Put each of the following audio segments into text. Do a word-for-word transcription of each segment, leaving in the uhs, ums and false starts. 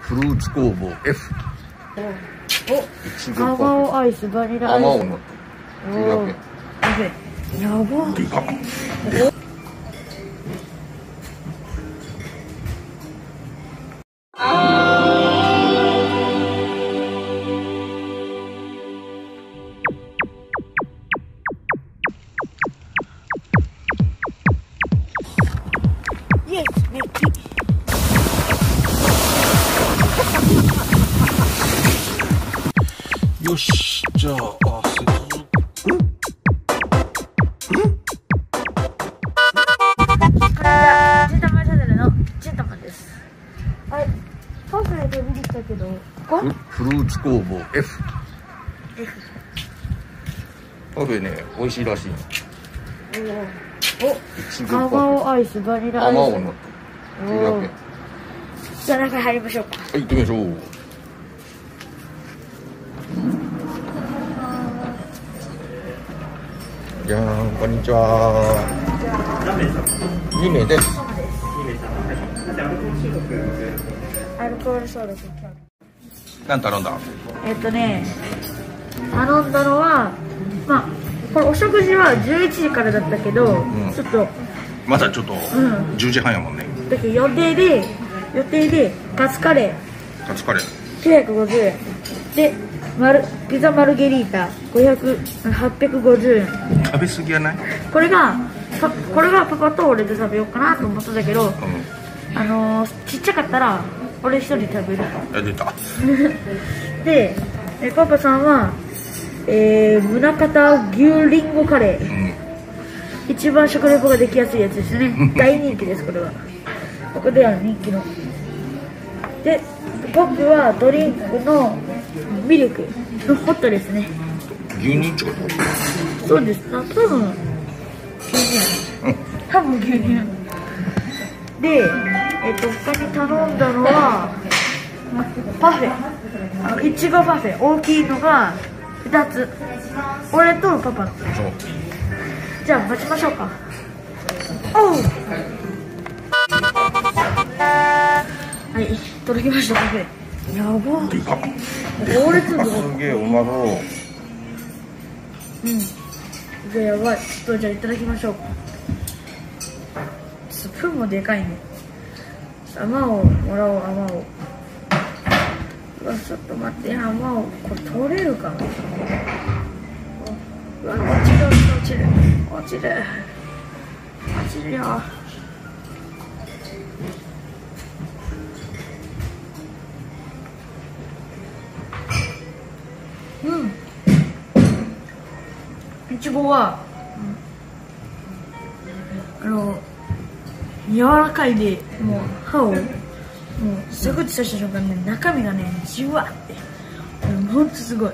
フルーツ工房 F。お、カカオアイス、バニラアイス。やば。よし、じゃあ、あ、すごい。ん？ん？埼玉チャンネルのちんたまです。はい、パフェで見てきたけど、ここ？フルーツ工房 F。F。パフェね、美味しいらしい。おお。カカオアイス、バニラアイス。おお。じゃあ中に入りましょうか。はい、行きましょう。じゃーん、こんにちは。に名です。アルコールソーダ。何頼んだ？えっとね、頼んだのは、まあこれお食事はじゅういちじからだったけど、うん、ちょっとまだちょっとじゅうじはんやもんね。だけど予定で予定でカツカレー。カツカレー。きゅうひゃくごじゅうえん。で。ピザマルゲリータはっぴゃくごじゅうえん。食べ過ぎやない？これがこれがパパと俺で食べようかなと思ったんだけど、うん、あのー、ちっちゃかったら俺一人で食べる。あ、出た。でえパパさんは、えー、宗像牛リンゴカレー、うん、一番食レポができやすいやつですね。大人気です。これはここでは人気ので、僕はドリンクのミルクのホットですね。牛乳ってこと？そうです。あ、多分牛乳。多分牛乳。で、えっと他に頼んだのはパフェ。あのいちごパフェ、大きいのがふたつ。俺とパパの。じゃあ待ちましょうか。おう。はい、届きましたパフェ。やば。行列の。すげえうまそう。うん。じゃあやばい。ちょっとじゃあいただきましょう。スプーンもでかいね。あまおうもらおうあまおう。うわちょっと待ってあまおうこれ取れるかな。うわ落ちる落ちる落ちる落ちる落ちるよ。うん、いちごは、うん、あの柔らかいでもう歯をもうすぐ刺した瞬間ね中身がねじわってもうほんとすごい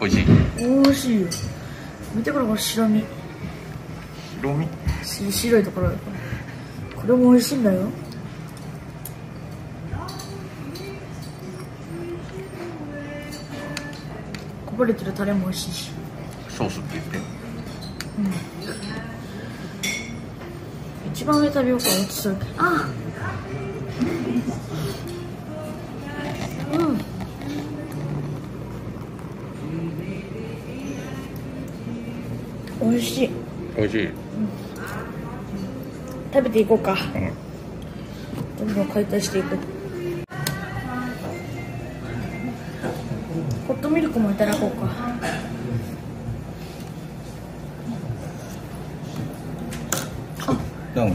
おいしいおいしいよ。見てこれこれ白身白身し白いところこれもおいしいんだよ。こぼれてるタレも美味しいしソースって言って、うん、一番上食べようか落ちそうけどああうん美味しい美味しい、うん、食べていこうか、うん、どんどん解体していく。ホットミルクもいただこうか。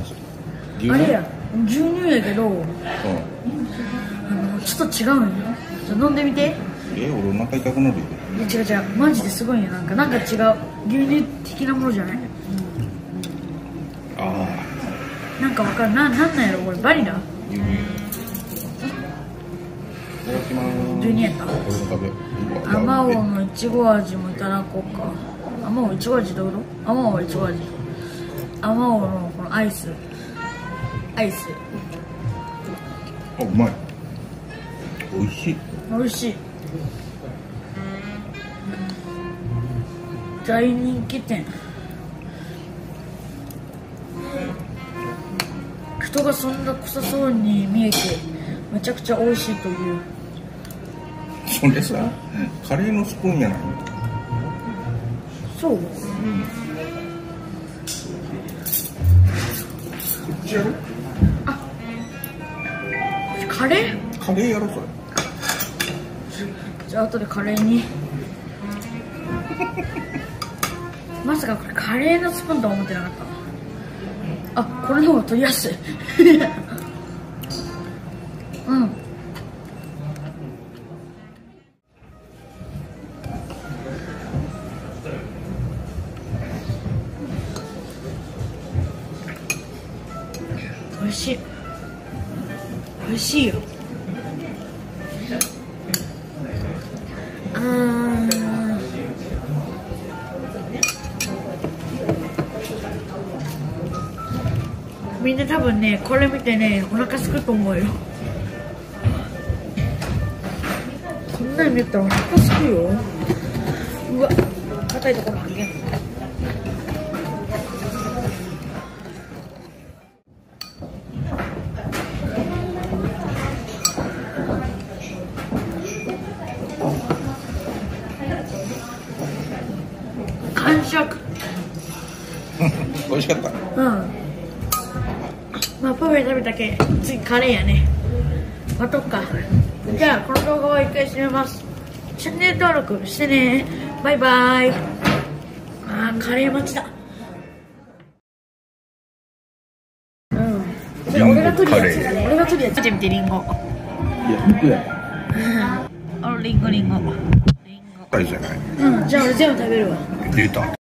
あれや、牛乳やけど、うん、ちょっと違うよ。じゃ飲んでみて。え、俺お腹痛くなるよ。違う違う、マジですごいよ。なんかなんか違う、牛乳的なものじゃない？ああ。なんかわかるな、なんなんやろこれバニラ？牛乳。牛乳やった。あまおうのいちご味もいただこうか。あまおういちご味どうぞ。あまおういちご味。あまおうのこのアイス。アイス。あ、うまい。おいしい。おいしい。大人気店。人がそんな臭そうに見えて。めちゃくちゃ美味しいという。それさ、カレーのスプーンじゃないの？そう、うん、こっちやろ。あ、カレー？カレーやろそれ。じゃあ後でカレーにまさかこれカレーのスプーンとは思ってなかった。あ、これの方が取りやすいうん、おいしい、おいしいよ。あー、みんな多分ね、これ見てね、お腹すくと思うよ。こんなに見たらお腹すくよ。うわ、硬いところ発見。完食。美味しかった。うん。まあ、パフェ食べたけ、次カレーやね。まとっか。じゃあこの動画は一回締めます。チャンネル登録してね。バイバーイ。あー、カレー待ちだ。うん、それ俺が取るやつだね。俺が取るやつ。見てみて、リンゴ。いや、見てやあのリンゴ、リンゴリンゴ。あれじゃない。うん、じゃあ俺全部食べるわ。出た。